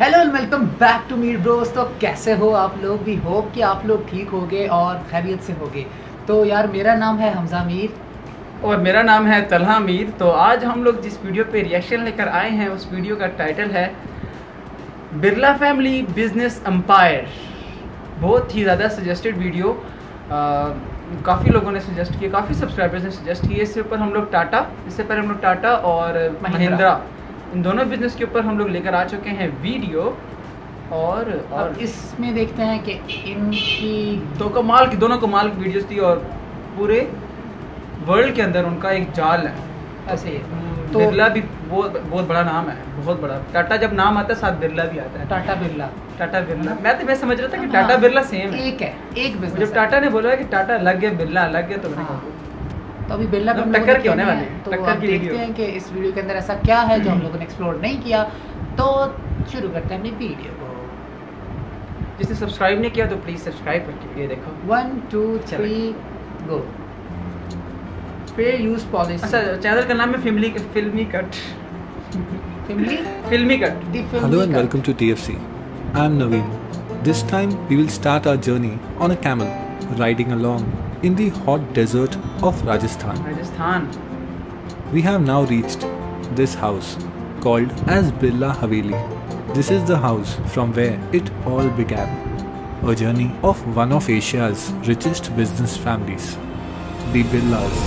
Hello and welcome back to Mir bros. तो कैसे हो आप लोग? भी होप कि आप लोग ठीक होगे और खैरियत से होगे। तो यार मेरा नाम है हमजा मीर और मेरा नाम है तलहा मीर। तो आज हम लोग जिस वीडियो पे रिएक्शन लेकर आए हैं उस वीडियो का टाइटल है बिरला फैमिली बिजनेस एम्पायर। बहुत ही ज़्यादा सजेस्टेड वीडियो, काफ़ी लोगों ने सजेस्ट किया, काफ़ी सब्सक्राइबर्स ने सजेस्ट किए। इससे पहले हम लोग टाटा और महिंद्रा इन दोनों बिजनेस के ऊपर हम लोग लेकर आ चुके हैं वीडियो और इसमें देखते हैं कि इनकी तो कमाल की दोनों कमाल की वीडियोस थी और पूरे वर्ल्ड के अंदर उनका एक जाल है ऐसे। तो बिरला भी बहुत बड़ा नाम है, बहुत बड़ा। टाटा जब नाम आता है साथ बिरला भी आता है। टाटा बिरला मैं समझ रहा था कि टाटा बिरला सेम है, एक है, एक बिजनेस। जब टाटा ने बोला कि टाटा अलग है बिरला अलग है तो तो अभी बिरला पर टक्कर की होने वाली है। तो आप देखते हैं कि इस वीडियो के अंदर ऐसा क्या है जो हम लोगों ने एक्सप्लोर नहीं किया। तो शुरू करते हैं अपनी वीडियो को। जिसने सब्सक्राइब नहीं किया तो प्लीज सब्सक्राइब करके ये देखो 1 2 3 गो। Fair use policy. अच्छा, चैनल का नाम है filmy cut. Hello and welcome to TFC। I am Naveen. This time we will start our journey on a camel riding along in the hot desert of Rajasthan. We have now reached this house called as Birla Haveli. This is the house from where it all began, a journey of one of Asia's richest business families, the Birlas.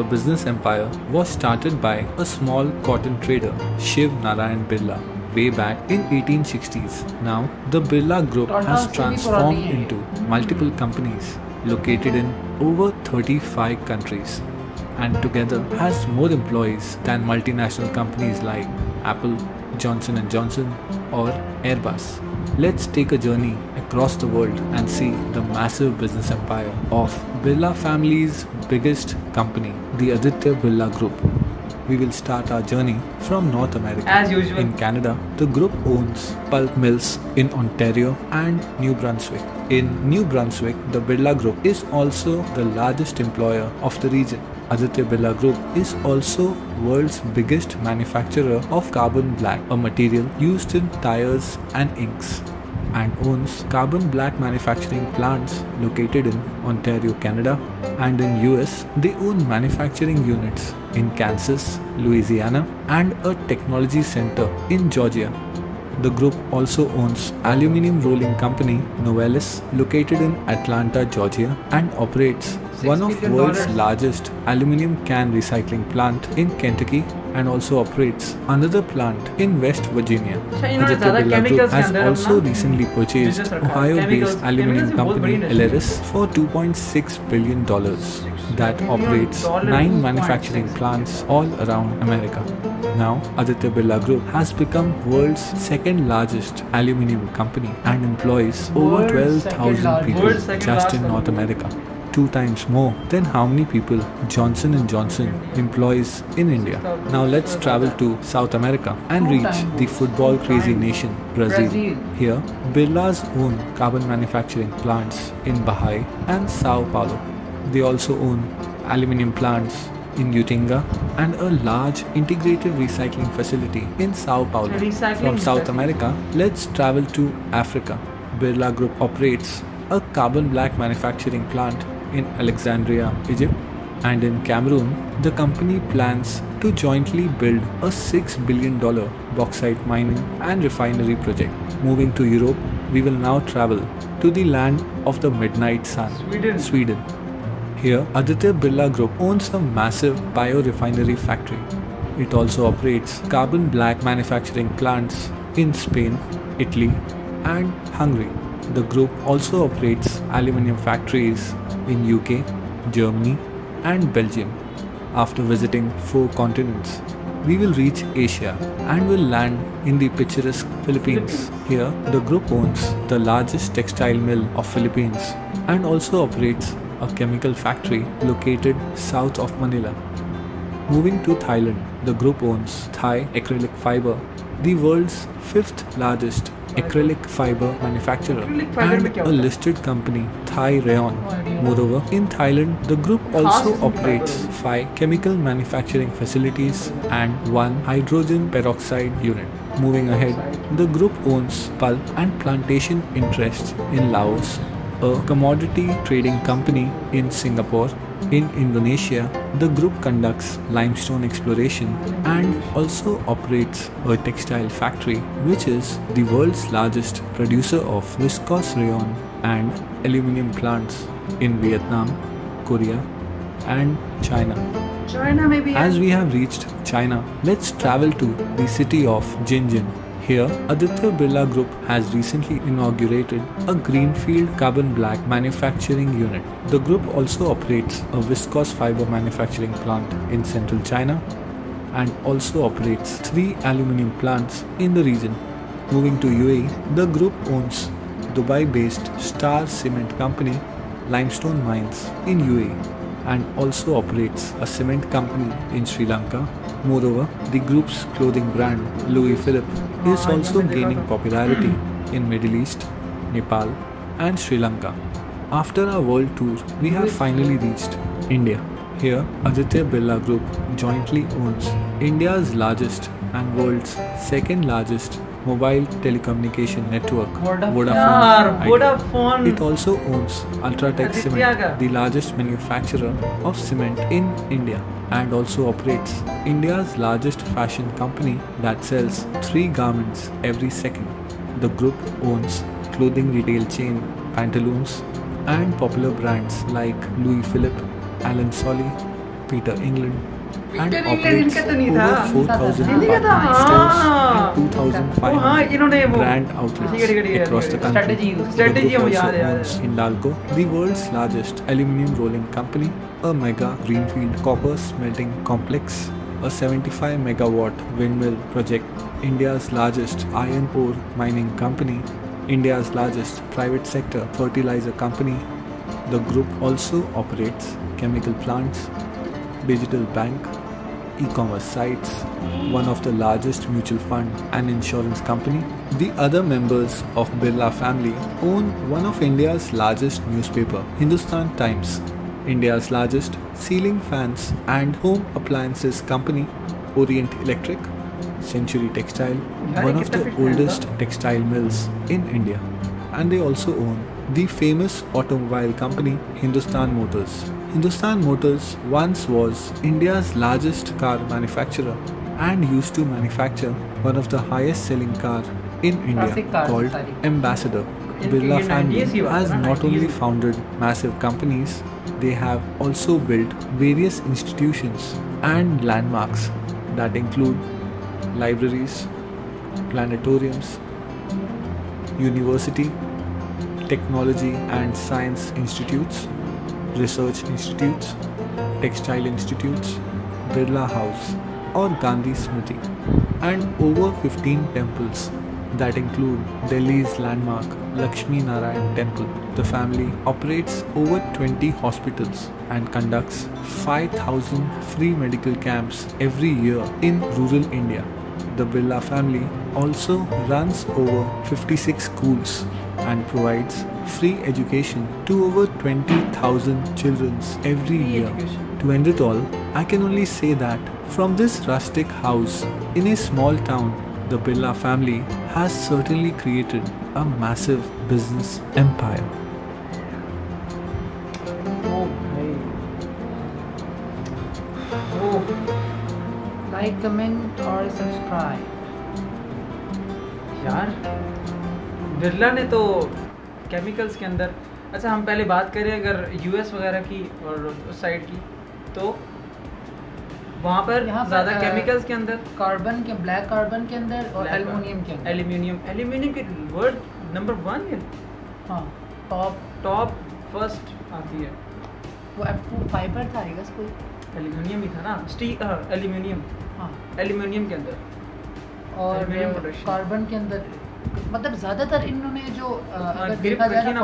The business empire was started by a small cotton trader, Shiv Narayan Birla, way back in 1860s. Now the Birla Group has transformed into multiple companies located in over 35 countries and together has more employees than multinational companies like Apple, Johnson & Johnson or Airbus. Let's take a journey across the world and see the massive business empire of Birla family's biggest company, the Aditya Birla Group. We will start our journey from North America. As usual. In Canada, the group owns pulp mills in Ontario and New Brunswick. In New Brunswick, the Birla Group is also the largest employer of the region. Aditya Birla Group is also world's biggest manufacturer of carbon black, a material used in tires and inks, and owns carbon black manufacturing plants located in Ontario, Canada, and in US they own manufacturing units in Kansas, Louisiana, and a technology center in Georgia. The group also owns aluminum rolling company Novelis located in Atlanta, Georgia, and operates one of world's largest aluminum can recycling plant in Kentucky and also operates another plant in West Virginia. Aditya Birla Group has also recently purchased Ohio-based aluminum company Alaris for $2.6 billion that operates 9 manufacturing plants all around America. Now, Aditya Birla Group has become world's second largest aluminum company and employs over 12,000 people just in North America, 2 times more than how many people Johnson & Johnson employs in India. Now let's travel to South America and reach the football crazy nation, Brazil. Here, Birla's own carbon manufacturing plants in Bahia and Sao Paulo. They also own aluminum plants in Utinga and a large integrated recycling facility in Sao Paulo. From South America, let's travel to Africa. Birla Group operates a carbon black manufacturing plant in Alexandria, Egypt, and in Cameroon, the company plans to jointly build a $6 billion bauxite mining and refinery project. Moving to Europe, we will now travel to the land of the midnight sun, Sweden. Here, Aditya Birla Group owns a massive biorefinery factory. It also operates carbon black manufacturing plants in Spain, Italy, and Hungary. The group also operates aluminum factories in UK, Germany, and Belgium. After visiting 4 continents, we will reach Asia and will land in the picturesque Philippines. Here, the group owns the largest textile mill of Philippines and also operates a chemical factory located south of Manila. Moving to Thailand, the group owns Thai Acrylic Fiber, the world's 5th largest acrylic fiber manufacturer and a listed company, Thai Rayon. Moreover, in Thailand, the group also operates 5 chemical manufacturing facilities and 1 hydrogen peroxide unit. Moving ahead, the group owns pulp and plantation interests in Laos, a commodity trading company in Singapore. In Indonesia, the group conducts limestone exploration and also operates a textile factory, which is the world's largest producer of viscose rayon and aluminum plants in Vietnam, Korea, and China. As we have reached China, let's travel to the city of Shenzhen. Here, Aditya Birla Group has recently inaugurated a greenfield carbon black manufacturing unit. The group also operates a viscose fiber manufacturing plant in central China and also operates 3 aluminum plants in the region. Moving to UAE, the group owns Dubai-based Star Cement Company limestone mines in UAE and also operates a cement company in Sri Lanka. Moreover, the group's clothing brand Louis Philippe is also gaining popularity in Middle East, Nepal and Sri Lanka. After our world tour, we have finally reached India. Here, Aditya Birla Group jointly owns India's largest and world's second largest mobile telecommunication network, Vodafone. It also owns Ultratech Cement, the largest manufacturer of cement in India, and also operates India's largest fashion company that sells 3 garments every second. The group owns clothing retail chain Pantaloons and popular brands like Louis Philippe, Allen Solly, Peter England, and operates over 4,000 department stores and 2,500 brand outlets across the country. The group also owns Hindalco, the world's largest aluminium rolling company, a mega greenfield copper smelting complex, a 75 megawatt windmill project, India's largest iron ore mining company, India's largest private sector fertilizer company. The group also operates chemical plants, digital bank, e-commerce sites, one of the largest mutual fund and insurance company. The other members of Birla family own one of India's largest newspaper, Hindustan Times, India's largest ceiling fans and home appliances company, Orient Electric, Century Textile, one of the oldest textile mills in India. And they also own the famous automobile company, Hindustan Motors. Hindustan Motors once was India's largest car manufacturer and used to manufacture one of the highest selling car in India called Ambassador. Birla family has not only founded massive companies, they have also built various institutions and landmarks that include libraries, planetariums, university, technology and science institutes, research institutes, textile institutes, Birla House or Gandhi Smriti, and over 15 temples that include Delhi's landmark Lakshmi Narayan Temple. The family operates over 20 hospitals and conducts 5,000 free medical camps every year in rural India. The Birla family also runs over 56 schools and provides free education to over 20,000 children every year. To end it all, I can only say that from this rustic house in a small town, the Birla family has certainly created a massive business empire. Oh. Like, comment or subscribe. यार, बिरला ने तो chemicals के अंदर, अच्छा हम पहले बात करें अगर यूएस वगैरह की और उस साइड की, तो वहाँ पर ज़्यादा केमिकल्स के अंदर कार्बन के ब्लैक कार्बन के अंदर और एल्युमिनियम के अंदर एल्युमिनियम के वर्ल्ड नंबर 1 है। हाँ, टॉप फर्स्ट आती है। वो एप्पू फाइबर था रिगस कोई एल्युमिनियम ही था ना, स्टील एल्युमिनियम। हाँ, एल्युमिनियम के अंदर और कार्बन के अंदर मतलब ज़्यादातर इन्होंने जो अगर देखा जाए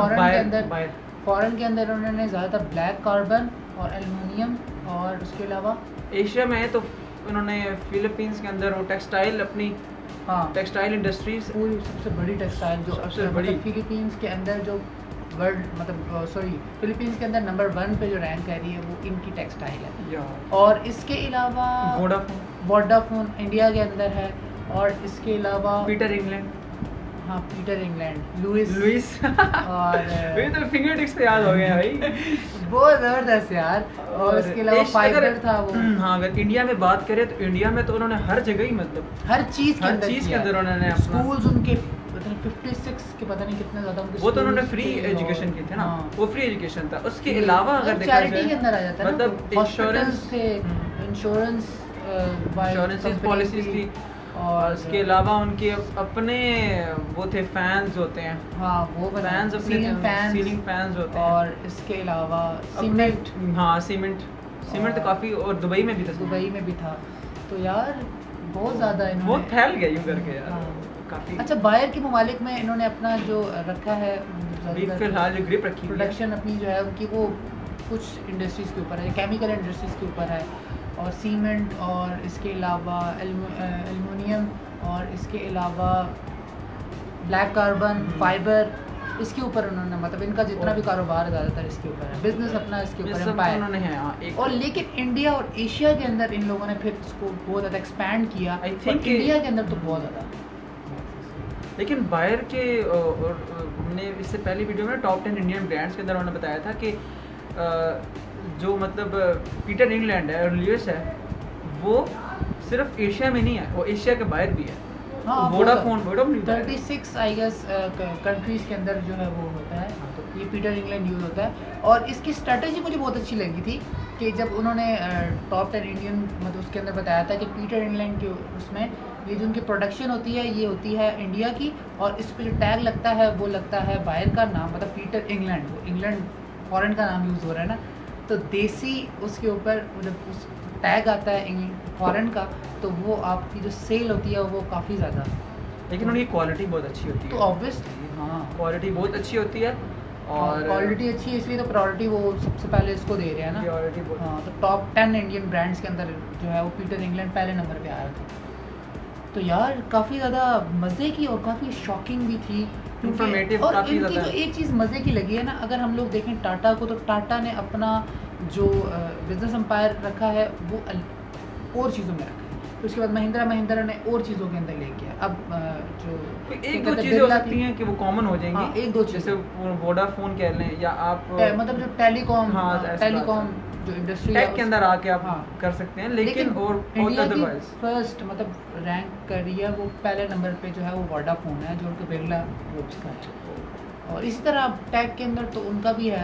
फॉरेन के अंदर उन्होंने ज़्यादातर ब्लैक कार्बन और एल्युमिनियम और उसके अलावा एशिया में है तो उन्होंने फिलीपींस के अंदर वो टेक्सटाइल अपनी टेक्सटाइल इंडस्ट्रीज पूरी सबसे बड़ी टेक्सटाइल जो सबसे बड़ी फिलीपींस के अंदर जो वर्ल्ड मतलब सॉरी फिलीपींस के अंदर नंबर 1 पे जो रैंक कर रही है वो इनकी टेक्सटाइल है। और इसके अलावा वोडाफोन इंडिया के अंदर है और इसके अलावा पीटर इंग्लैंड, हाँ पीटर इंग्लैंड, लुइस और ये तो फिंगर टिप्स पे याद हो गए भाई बहुत ज़बरदस्त यार। और इसके अलावा फाइबर था वो। हाँ अगर इंडिया में बात करें तो इंडिया में तो उन्होंने हर जगह ही मतलब हर चीज़ के अंदर उन्होंने स्कूल्स उनके 56 के पता नहीं कितने ज़्यादा वो तो उन्होंने फ्री एजुकेशन की थे ना, वो फ्री एजुकेशन था। उसके अलावा अगर देखा जाए चैरिटी के अंदर आ जाता है मतलब इंश्योरेंस थे, इंश्योरेंस पॉलिसीज थी और इसके अलावा उनके अपने वो थे फैंस होते हैं, हाँ वो फैंस सीलिंग फैंस होते हैं। और इसके अलावा सीमेंट, हाँ सीमेंट तो काफ़ी, और दुबई में भी था। तो यार बहुत ज़्यादा वो फैल गया यूँ करके यार काफ़ी। अच्छा बाहर के ममालिक में इन्होंने अपना जो रखा है फिलहाल जो ग्रिप रखी प्रोडक्शन अपनी जो है उनकी वो कुछ इंडस्ट्रीज़ के ऊपर है, केमिकल इंडस्ट्रीज़ के ऊपर है और सीमेंट और इसके अलावा एल्यूमिनियम और इसके अलावा ब्लैक कार्बन फाइबर, इसके ऊपर उन्होंने मतलब इनका जितना भी कारोबार ज़्यादातर इसके ऊपर है, बिजनेस अपना इसके ऊपर है। और लेकिन इंडिया और एशिया के अंदर इन लोगों ने फिर इसको बहुत ज़्यादा एक्सपैंड किया। आई थिंक इंडिया के अंदर तो बहुत ज़्यादा, लेकिन बायर के और हमने इससे पहले वीडियो में टॉप 10 इंडियन ब्रांड्स के अंदर उन्होंने बताया था कि जो मतलब पीटर इंग्लैंड है और लुइस है वो सिर्फ एशिया में नहीं है, वो एशिया के बाहर भी है। वोडाफोन 36 आई गेस कंट्रीज़ के अंदर जो है वो होता है, तो ये पीटर इंग्लैंड यूज़ होता है। और इसकी स्ट्रेटजी मुझे बहुत अच्छी लगी थी कि जब उन्होंने टॉप 10 इंडियन मतलब उसके अंदर बताया था कि पीटर इंग्लैंड के उसमें ये जो उनकी प्रोडक्शन होती है ये होती है इंडिया की और इस पर जो टैग लगता है वो लगता है बाहर का नाम, मतलब पीटर इंग्लैंड, वो इंग्लैंड फॉरेन का नाम यूज़ हो रहा है ना, तो देसी उसके ऊपर जब उस टैग आता है इंग्लैंड फॉरेन का तो वो आपकी जो सेल होती है वो काफ़ी ज़्यादा। लेकिन उनकी क्वालिटी बहुत अच्छी होती है तो ऑब्वियसली, हाँ क्वालिटी बहुत अच्छी होती है और क्वालिटी अच्छी है इसलिए तो प्रायोरिटी वो सबसे पहले इसको दे रहे हैं ना प्रायोरिटी। हाँ तो टॉप 10 इंडियन ब्रांड्स के अंदर जो है वो पीटर इंग्लैंड पहले नंबर पर आया था। तो यार काफ़ी ज़्यादा मज़े की और काफ़ी शॉकिंग भी थी, इंफॉर्मेटिव काफ़ी ज़्यादा। और इनकी जो एक चीज़ मज़े की लगी है ना, अगर हम लोग देखें टाटा को तो टाटा ने अपना जो बिज़नेस एम्पायर रखा है वो और चीज़ों में रखा है, उसके बाद महिंद्रा ने और चीज़ों के अंदर ले गया। अब जो एक दो चीज़ें हो सकती हैं कि वो कॉमन हो जाएंगी, एक दो जैसे वोडाफोन कह लें या आप मतलब जो टेलीकॉम जो इंडस्ट्री टेक के अंदर आके आप कर सकते हैं। लेकिन और इंडिया की फर्स्ट मतलब रैंक कर रही है वो पहले नंबर पे जो है वो वोडाफोन है जो उनके बिरला ग्रुप्स का है। और इसी तरह आप टेक के अंदर तो उनका भी है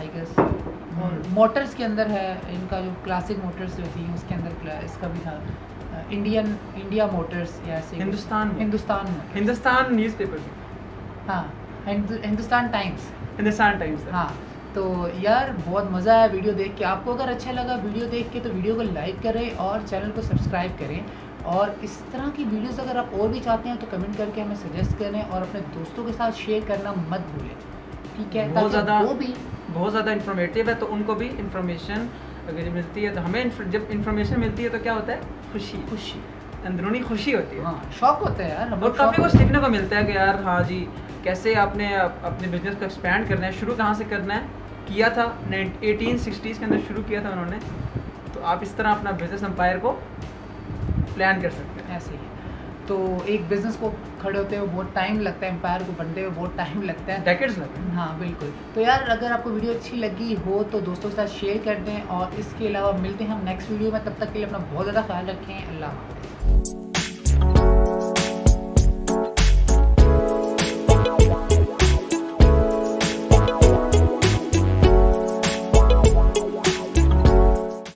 आई गेस, और मोटर्स के अंदर है इनका जो क्लासिक मोटर्स जो थी उसके अंदर इसका भी था इंडिया मोटर्स या हिंदुस्तान न्यूज़पेपर, हाँ हिंदुस्तान टाइम्स। हाँ तो यार बहुत मज़ा आया वीडियो देख के। आपको अगर अच्छा लगा वीडियो देख के तो वीडियो को लाइक करें और चैनल को सब्सक्राइब करें। और इस तरह की वीडियोस अगर आप और भी चाहते हैं तो कमेंट करके हमें सजेस्ट करें और अपने दोस्तों के साथ शेयर करना मत भूलें, ठीक है? ताकि वो भी बहुत ज़्यादा इन्फॉर्मेटिव है तो उनको भी इन्फॉर्मेशन अगर मिलती है तो हमें जब इन्फॉर्मेशन मिलती है तो क्या होता है खुशी अंदरूनी खुशी होती है, हाँ शौक होता है यार, और काफ़ी कुछ सीखने को मिलता है कि यार हाँ जी कैसे आपने अपने बिजनेस को एक्सपैंड करना है, शुरू कहाँ से करना है, किया था 1860s के अंदर शुरू किया था उन्होंने। तो आप इस तरह अपना बिजनेस एम्पायर को प्लान कर सकते हैं ऐसे ही। तो एक बिज़नेस को खड़े होते हुए बहुत टाइम लगता है, एम्पायर को बनते हुए बहुत टाइम लगता है, डेकेड्स लगते हैं। हाँ बिल्कुल। तो यार अगर आपको वीडियो अच्छी लगी हो तो दोस्तों के साथ शेयर कर दें और इसके अलावा मिलते हैं हम नेक्स्ट वीडियो में। तब तक के लिए अपना बहुत ज़्यादा ख्याल रखें। अल्लाह हाफ़िज़।